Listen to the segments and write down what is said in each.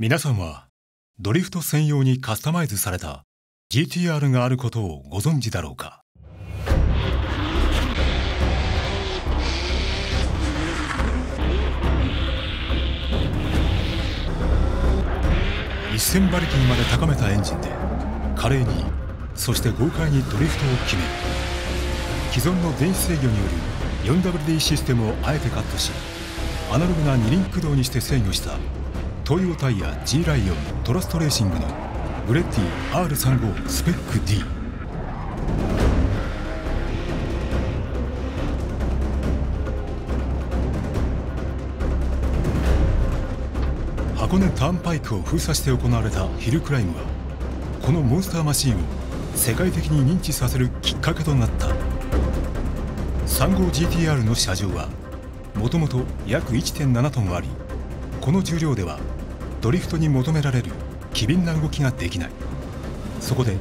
皆さんはドリフト専用にカスタマイズされた GTR があることをご存知だろうか。1000馬力にまで高めたエンジンで華麗に、そして豪快にドリフトを決める。既存の電子制御による 4WD システムをあえてカットし、アナログな二輪駆動にして制御したトヨタイヤ G ライオントラストレーシングのグレッティ R35 スペック D。 箱根ターンパイクを封鎖して行われたヒルクライムは、このモンスターマシンを世界的に認知させるきっかけとなった。35GTR の車重はもともと約 1.7 トンあり、この重量ではドリフトに求められる機敏な動きができない。そこで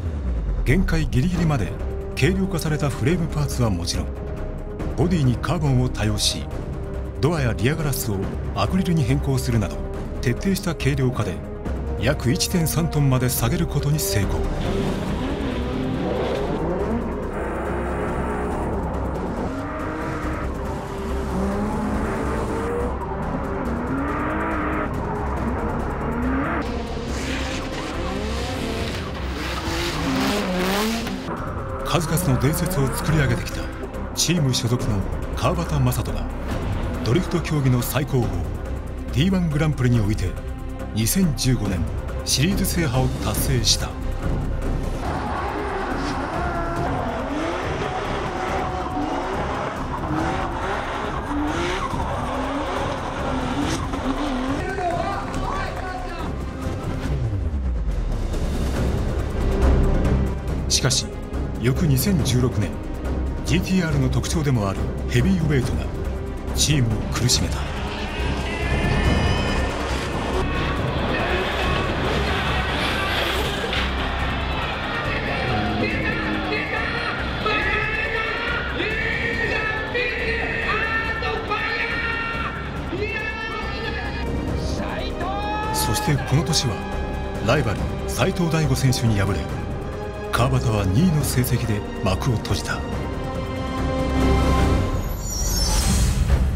限界ギリギリまで軽量化されたフレームパーツはもちろん、ボディにカーボンを多用し、ドアやリアガラスをアクリルに変更するなど徹底した軽量化で約 1.3 トンまで下げることに成功。数々の伝説を作り上げてきたチーム所属の川端正人が、ドリフト競技の最高峰 D1 グランプリにおいて2015年シリーズ制覇を達成した。しかし翌2016年、 GTR の特徴でもあるヘビーウェイトがチームを苦しめた。そしてこの年はライバル斎藤大吾選手に敗れ、川端は2位の成績で幕を閉じた。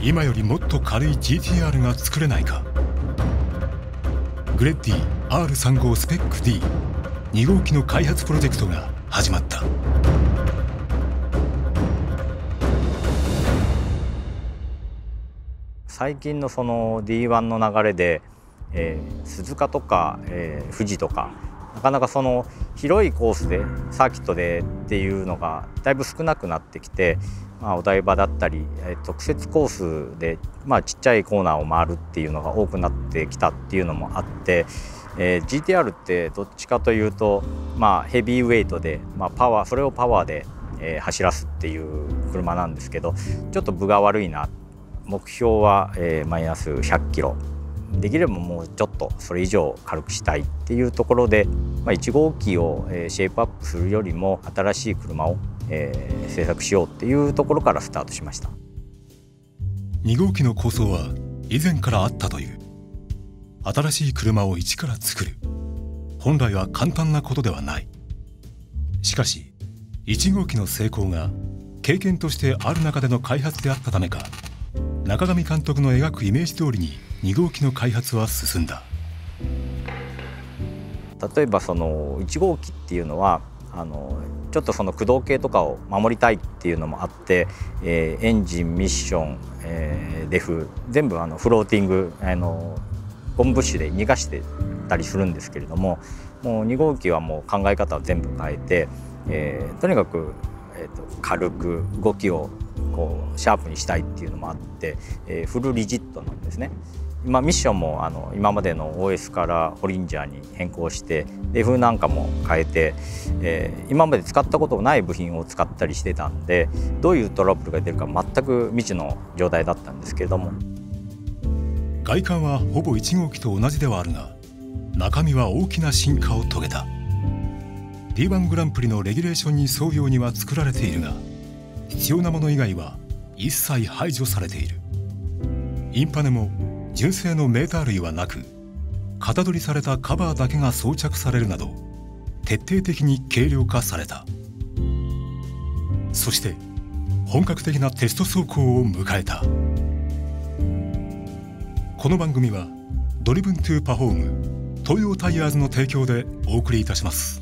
今よりもっと軽い GTR が作れないか。グレッティ R35 スペック D、 2号機の開発プロジェクトが始まった。最近のその D1 の流れで、鈴鹿とか、富士とか、なかなかその広いコースでサーキットでっていうのがだいぶ少なくなってきて、まあ、お台場だったり特設コースで、まあ、ちっちゃいコーナーを回るっていうのが多くなってきたっていうのもあって、GTR ってどっちかというと、まあ、ヘビーウェイトで、まあ、それをパワーで、走らすっていう車なんですけど、ちょっと分が悪いな。目標は、マイナス100キロ。できればもうちょっとそれ以上軽くしたいっていうところで、まあ、1号機をシェイプアップするよりも新しい車を製作しようっていうところからスタートしました。2号機の構想は以前からあったという。新しい車を一から作る、本来は簡単なことではない。しかし1号機の成功が経験としてある中での開発であったためか、中上監督の描くイメージ通りに2号機の開発は進んだ。例えばその1号機っていうのは、ちょっとその駆動系とかを守りたいっていうのもあって、エンジン、ミッション、デフ全部フローティング、ゴムブッシュで逃がしてたりするんですけれども、もう2号機はもう考え方を全部変えて、とにかく、軽く動きをこうシャープにしたいっていうのもあって、フルリジットなんですね。まあ、ミッションも今までの OS からホリンジャーに変更して、レフなんかも変えて、今まで使ったことのない部品を使ったりしてたんで、どういうトラブルが出るか全く未知の状態だったんですけれども、外観はほぼ1号機と同じではあるが、中身は大きな進化を遂げた。 D1 グランプリのレギュレーションに沿うようには作られているが、必要なもの以外は一切排除されている。インパネも純正のメーター類はなく、型取りされたカバーだけが装着されるなど徹底的に軽量化された。そして本格的なテスト走行を迎えた。この番組はドリブントゥパフォーム東洋タイヤーズの提供でお送りいたします。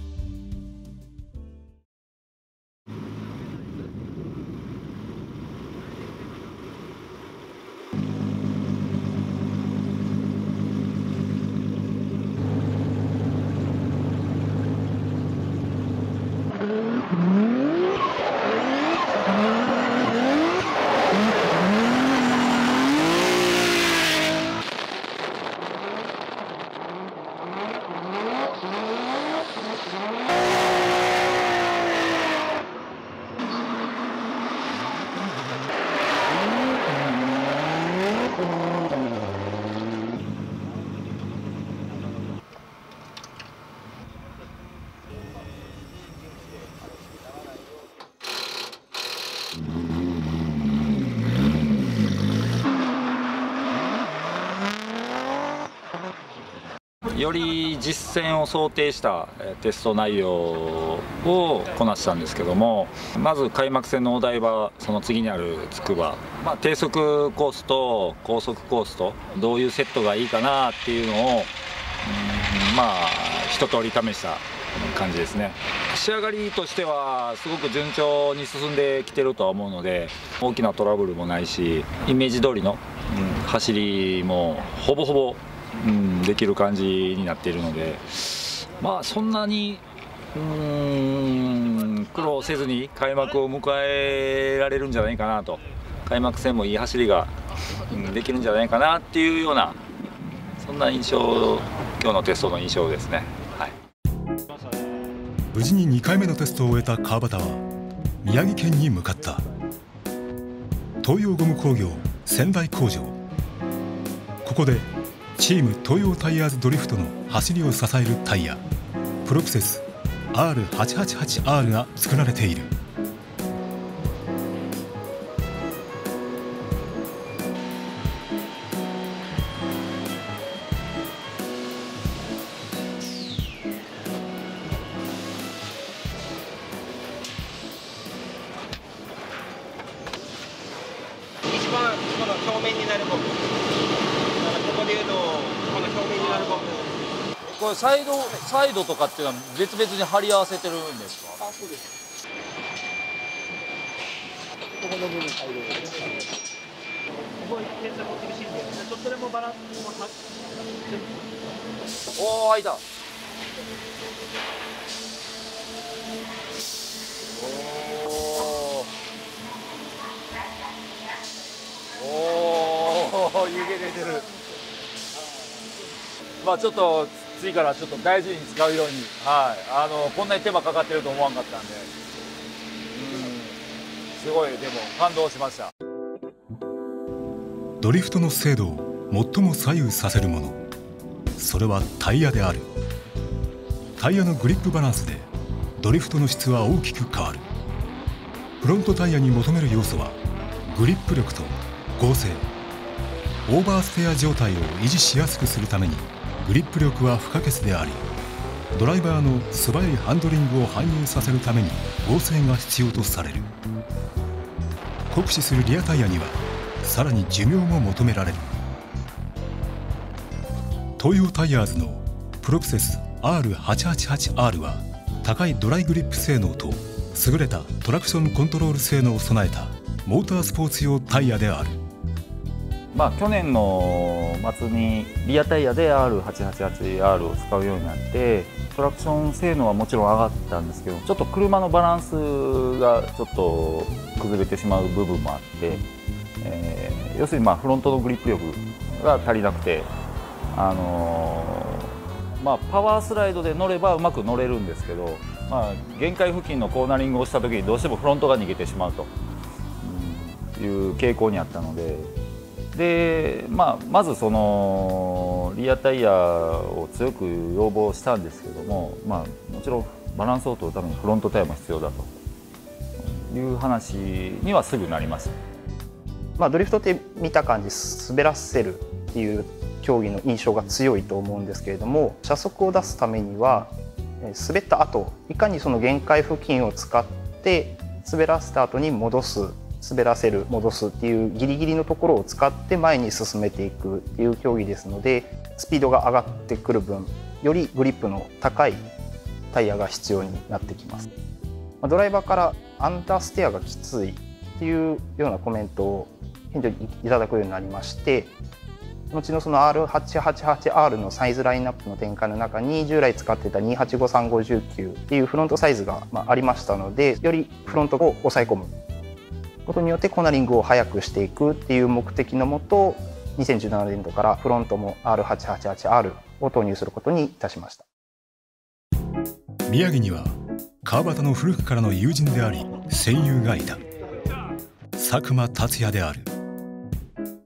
より実践を想定したテスト内容をこなしたんですけども、まず開幕戦のお台場、その次にある筑波、低速コースと高速コースとどういうセットがいいかなっていうのを一通り試した感じですね。仕上がりとしてはすごく順調に進んできてるとは思うので、大きなトラブルもないし、イメージ通りの走りもほぼほぼできる感じになっているので、そんなに苦労せずに開幕を迎えられるんじゃないかなと、開幕戦もいい走りができるんじゃないかなっていうような、そんな印象、今日のテストの印象ですね。はい、無事に2回目のテストを終えた川端は宮城県に向かった。東洋ゴム工業仙台工場、ここでチーム東洋タイヤーズドリフトの走りを支えるタイヤ、プロクセス R888R が作られている。一番この表面になる部分、ここでいうと、この表面になる部分、これサイドとかっていうのは別々に貼り合わせてるんですか？あ、そうです。ここの部分、サイドです。ここ一点差も厳しいんで、ちょっとでもバランスもおー、開いた。おー、湯気出てる。ちょっと次からちょっと大事に使うように、こんなに手間かかってると思わんかったんで、すごい、でも感動しました。ドリフトの精度を最も左右させるもの、それはタイヤである。タイヤのグリップバランスでドリフトの質は大きく変わる。フロントタイヤに求める要素はグリップ力と剛性。オーバーステア状態を維持しやすくするためにグリップ力は不可欠であり、ドライバーの素早いハンドリングを反映させるために剛性が必要とされる。酷使するリアタイヤにはさらに寿命も求められる。東洋タイヤーズのプロクセス R888R は高いドライグリップ性能と優れたトラクションコントロール性能を備えたモータースポーツ用タイヤである。去年の末にリアタイヤで R888R を使うようになって、トラクション性能はもちろん上がったんですけど、ちょっと車のバランスがちょっと崩れてしまう部分もあって、要するにフロントのグリップ力が足りなくて、パワースライドで乗ればうまく乗れるんですけど、限界付近のコーナリングをした時にどうしてもフロントが逃げてしまうという傾向にあったので。でまずそのリアタイヤを強く要望したんですけども、もちろんバランスを取るためにフロントタイヤも必要だという話にはすぐなりました。ドリフトって見た感じ滑らせるっていう競技の印象が強いと思うんですけれども、車速を出すためには滑った後いかにその限界付近を使って滑らせた後に戻す、滑らせる、戻すっていうギリギリのところを使って前に進めていくっていう競技ですので、スピードが上がってくる分よりグリップの高いタイヤが必要になってきます。ドライバーからアンダーステアがきついっていうようなコメントを返事いただくようになりまして、後のその R888R のサイズラインナップの展開の中に従来使ってた285359っていうフロントサイズがありましたので、よりフロントを抑え込むことによってコーナリングを速くしていくっていう目的のもと、2017年度からフロントも R888R を投入することにいたしました。宮城には川端の古くからの友人であり戦友がいた佐久間達也である。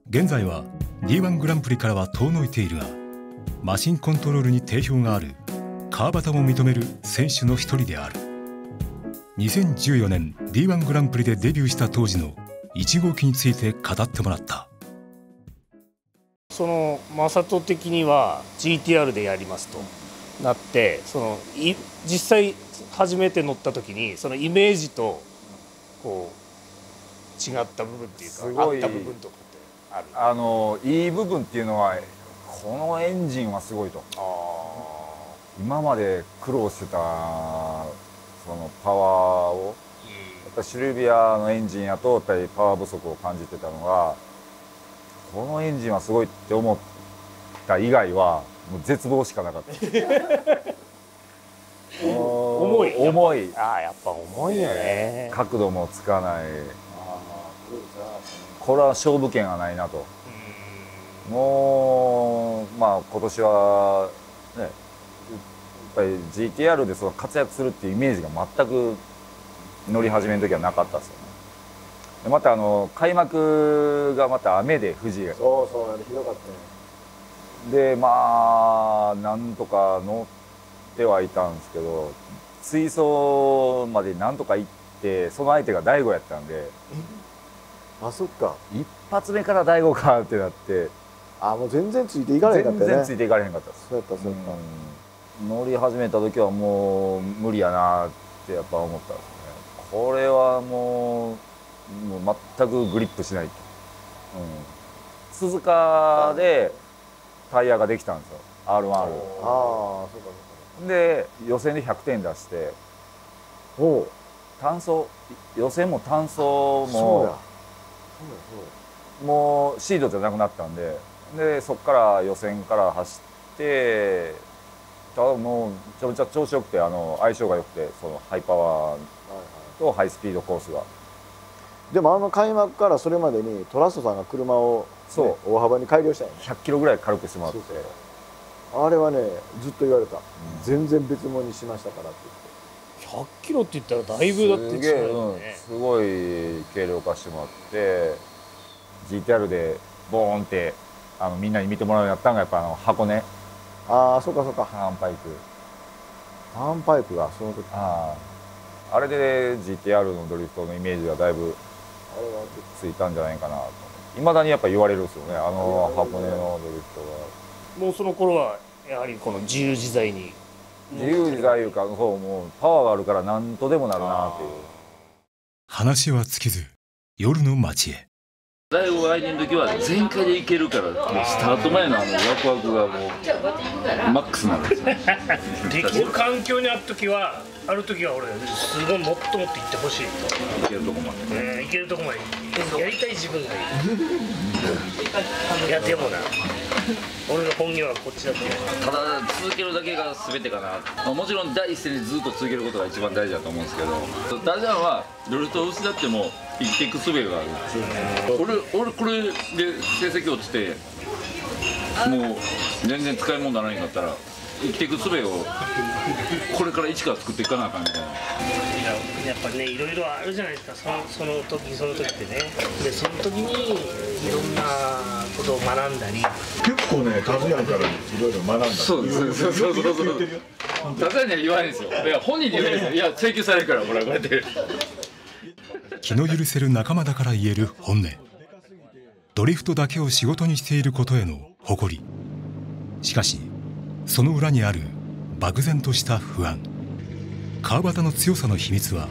現在は D1 グランプリからは遠のいているが、マシンコントロールに定評がある川端も認める選手の一人である。2014年 D1 グランプリでデビューした当時の1号機について語ってもらった。そのマサト的には GTR でやりますとなって、その実際初めて乗った時にそのイメージとこう違った部分っていうかあった部分とかってある。いい部分っていうのはこのエンジンはすごいと、今まで苦労してたそのパワーを、やっぱりシルビアのエンジンやとやっぱりパワー不足を感じてたのが、このエンジンはすごいって思った以外はもう絶望しかなかった。重い。重い。ああ、やっぱ重いよね。角度もつかない。これは勝負権がないなと。もうまあ今年はね、やっぱり GTR でその活躍するっていうイメージが全く乗り始めの時はなかったですよね。でまた開幕がまた雨で富士が。そうそう、あれひどかったね。でまあなんとか乗ってはいたんですけど、追走までなんとか行って、その相手が大吾やったんで、あそっか、一発目から大吾かってなって、あもう全然ついていかれへんかったね。全然ついていかれへんかったです。そうやったそうやった。乗り始めた時はもう無理やなってやっぱ思ったんですね。これはもう全くグリップしないと。鈴鹿でタイヤができたんですよ、 R1R。 ああそうかそうか。で予選で100点出して、お単走、予選も単走もそうだもうシードじゃなくなったんで、でそっから予選から走って、ただもうめちゃめちゃ調子よくて、相性が良くて、そのハイパワーとハイスピードコースが。でも開幕からそれまでにトラストさんが車をそう大幅に改良したんやね。100キロぐらい軽くしてもらって、あれはねずっと言われた、全然別物にしましたからって言って。100キロって言ったらだいぶだって違うよね。すごい軽量化してもらって GTR でボーンってみんなに見てもらうようになったのがやっぱ箱根。ああそうかそうか。ターンパイプがその時、あれで GTR のドリフトのイメージがだいぶついたんじゃないかなと。いまだにやっぱ言われるんですよね、箱根のドリフトが。もうその頃はやはりこの自由自在に、自由自在いうか、そうもうパワーがあるから何とでもなるなっていう。話は尽きず夜の街へ。大吾相手の時は全開でいけるから、もうスタート前のワクワクがもうマックスなんですよ。できる環境にある時は俺すごいもっといってほしい。いけるとこまで。いけるとこまで。やりたい自分がいる。いやでもな、俺の本業はこっちだと思う。ただ続けるだけが全てかな。もちろん第一線にずっと続けることが一番大事だと思うんですけど、大事なのはドルトを失っても生きていく術がある。俺これで成績落ちてもう全然使い物にならないんだったら、生きていく術をこれから一から作っていかなあかんみたいな。やっぱねいろいろあるじゃないですか、その時その時ってね。でその時にいろんなことを学んだり、結構ね達也からいろいろ学んだり。そう達也には言わないですよ。いや本人に言わないですよ。いや請求されるからこれこうやって気の許せる仲間だから言える本音、ドリフトだけを仕事にしていることへの誇り。しかしその裏にある漠然とした不安、川端の強さの秘密は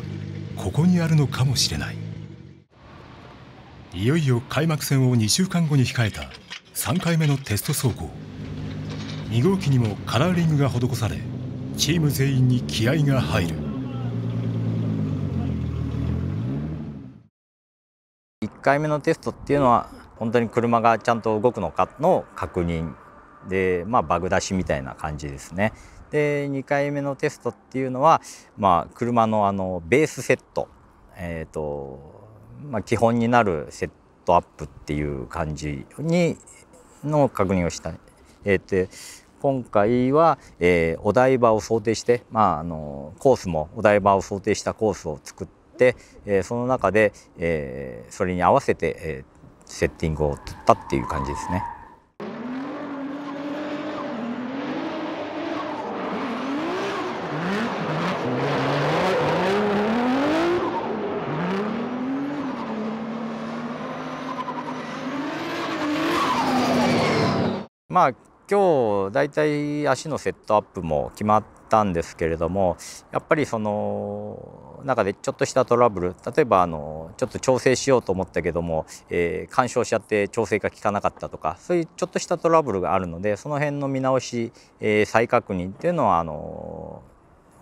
ここにあるのかもしれない。いよいよ開幕戦を2週間後に控えた3回目のテスト走行。2号機にもカラーリングが施され、チーム全員に気合が入る。1回目のテストっていうのは本当に車がちゃんと動くのかの確認で、バグ出しみたいな感じですね。で2回目のテストっていうのは、車のベースセット、基本になるセットアップっていう感じにの確認をした。今回は、お台場を想定して、コースもお台場を想定したコースを作って、その中で、それに合わせて、セッティングを取ったっていう感じですね。今日だいたい足のセットアップも決まったんですけれども、やっぱりその中でちょっとしたトラブル、例えばちょっと調整しようと思ったけども、干渉しちゃって調整が効かなかったとか、そういうちょっとしたトラブルがあるので、その辺の見直し、再確認っていうのはお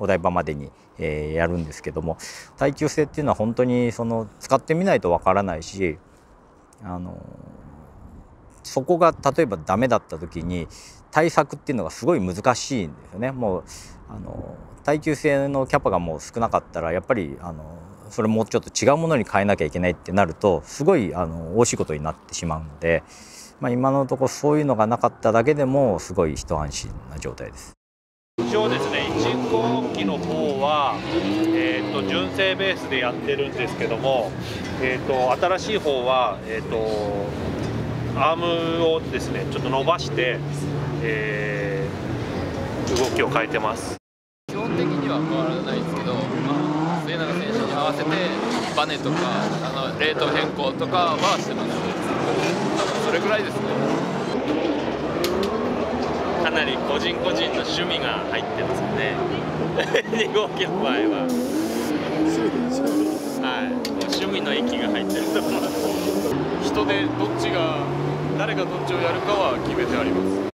台場までに、やるんですけども、耐久性っていうのは本当にその使ってみないとわからないし、そこが例えばダメだった時に対策っていうのがすごい難しいんですよね。もう耐久性のキャパがもう少なかったら、やっぱりそれもうちょっと違うものに変えなきゃいけないってなると、すごい大仕事になってしまうので、今のところそういうのがなかっただけでもすごい一安心な状態です。一応ですね、1号機の方は、純正ベースでやってるんですけども、新しい方はアームをですねちょっと伸ばして、動きを変えてます。基本的には変わらないですけど、末永選手に合わせてバネとかレート変更とかはしてます。多分それぐらいですね。かなり個人個人の趣味が入ってますよね2号機の場合は、趣味の域が入ってると思います。人でどっちが誰がどっちをやるかは決めてあります。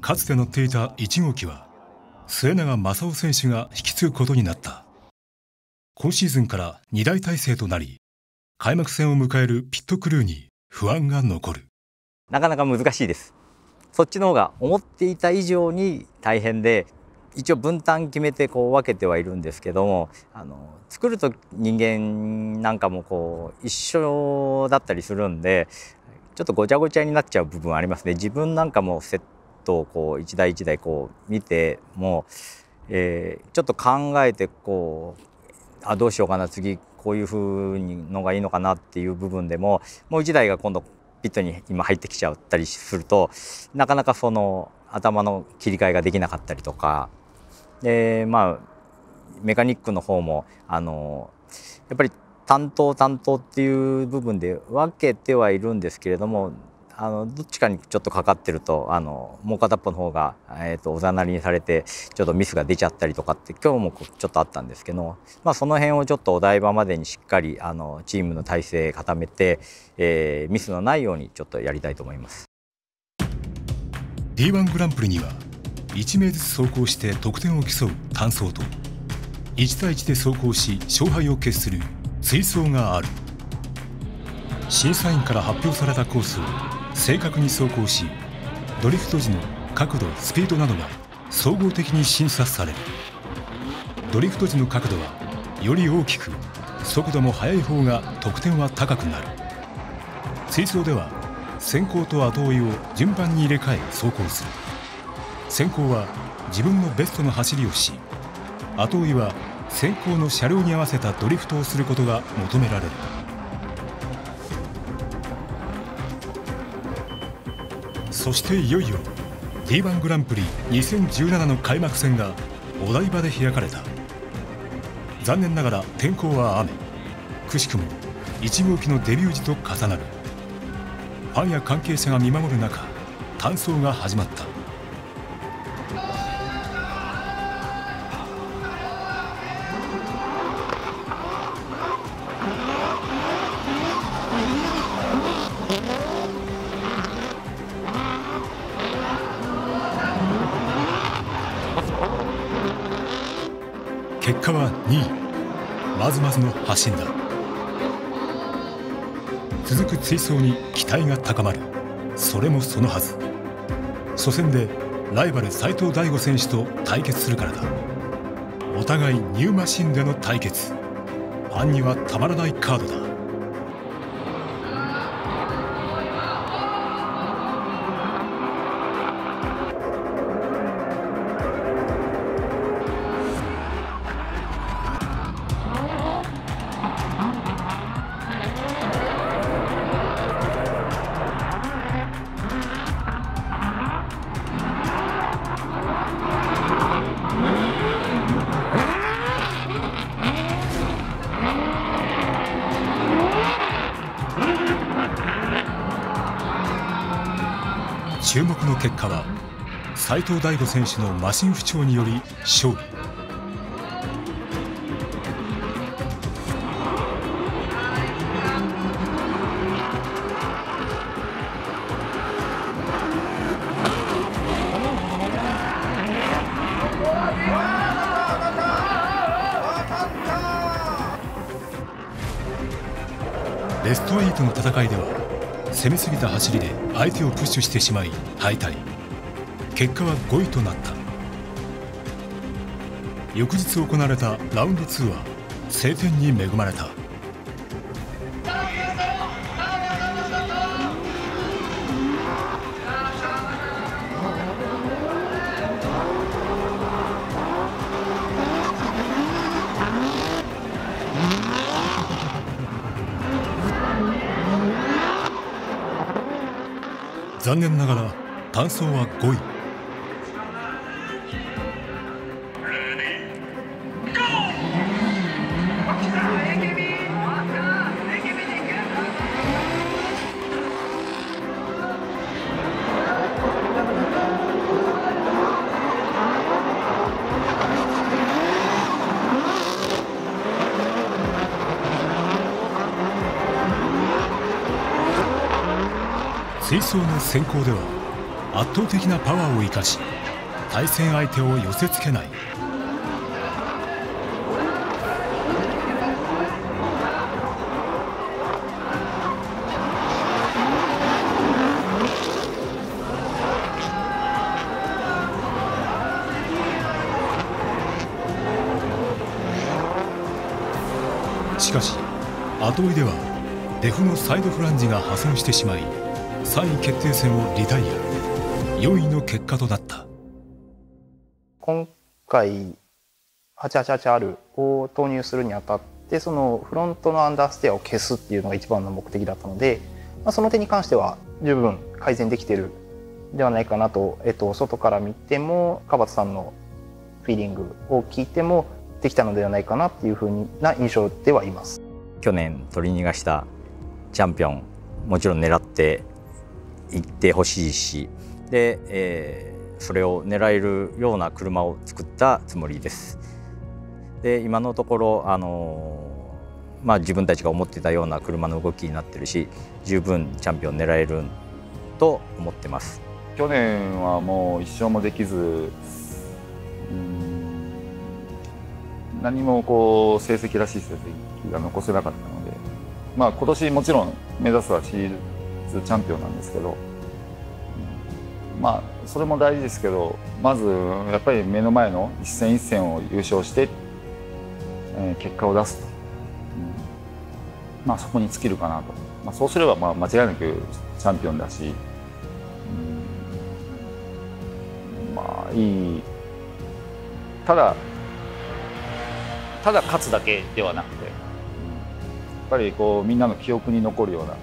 かつて乗っていた1号機は末永正雄選手が引き継ぐことになった。今シーズンから2台体制となり、開幕戦を迎えるピットクルーに不安が残る。なかなか難しいです。そっちの方が思っていた以上に大変で、一応分担決めてこう分けてはいるんですけども、作ると人間なんかもこう一緒だったりするんで、ちょっとごちゃごちゃになっちゃう部分ありますね。自分なんかもセットをこう一台一台こう見ても、ちょっと考えてこうどうしようかな、次こういうふうのがいいのかなっていう部分でも、もう一台が今度ピットに今入ってきちゃったりすると、なかなかその頭の切り替えができなかったりとか。でメカニックの方もやっぱり担当っていう部分で分けてはいるんですけれども、どっちかにちょっとかかってるともう片っぽの方が、おざなりにされてちょっとミスが出ちゃったりとかって今日もちょっとあったんですけど、その辺をちょっとお台場までにしっかりチームの体制固めて、ミスのないようにちょっとやりたいと思います。D1 グランプリには1名ずつ走行して得点を競う単走と、1対1で走行し勝敗を決する追走がある。審査員から発表されたコースを正確に走行し、ドリフト時の角度、スピードなどが総合的に審査される。ドリフト時の角度はより大きく、速度も速い方が得点は高くなる。追走では先行と後追いを順番に入れ替え走行する。先行は自分のベストの走りをし、後追いは先行の車両に合わせたドリフトをすることが求められる。そしていよいよ D1 グランプリ2017の開幕戦がお台場で開かれた。残念ながら天候は雨、くしくも1号機のデビュー時と重なる。ファンや関係者が見守る中、単走が始まった。結果は2位、まずまずの発進だ。続く追走に期待が高まる。それもそのはず、初戦でライバル斎藤大吾選手と対決するからだ。お互いニューマシンでの対決、ファンにはたまらないカードだ。注目の結果は斎藤大吾選手のマシン不調により勝利。ベスト8の戦いでは攻めすぎた走りで相手をプッシュしてしまい敗退。結果は5位となった。翌日行われたラウンド2は晴天に恵まれた。残念ながら単走は5位。追走の先行では圧倒的なパワーを生かし、対戦相手を寄せつけない。しかし後追いではデフのサイドフランジが破損してしまい、3位決定戦をリタイア、4位の結果となった。今回 888R を投入するにあたって、そのフロントのアンダーステアを消すっていうのが一番の目的だったので、その点に関しては十分改善できてるではないかなと、外から見ても川端さんのフィーリングを聞いてもできたのではないかなっていうふうな印象ではいます。去年取り逃がしたチャンピオン、もちろん狙って行ってほしいし、で、それを狙えるような車を作ったつもりです。で、今のところ自分たちが思ってたような車の動きになってるし、十分チャンピオン狙えると思ってます。去年はもう一勝もできず、何もこう成績らしい成績が残せなかったので、今年もちろん目指すはシリーズチャンピオンなんですけど、それも大事ですけど、まずやっぱり目の前の一戦一戦を優勝して、結果を出すと、そこに尽きるかなと、そうすれば間違いなくチャンピオンだし、いい、ただ勝つだけではなくて、やっぱりみんなの記憶に残るような。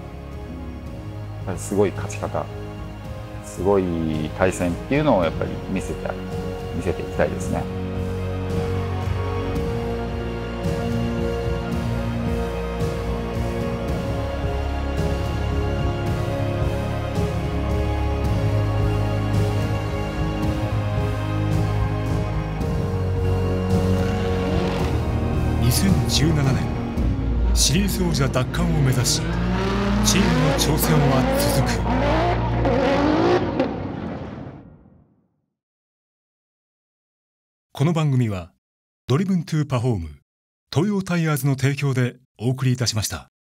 すごい勝ち方、すごい対戦っていうのをやっぱり見せていきたいですね。2017年シリーズ王者奪還を目指し、チームの挑戦は続く。この番組はドリブントゥパフォーム東洋タイヤーズの提供でお送りいたしました。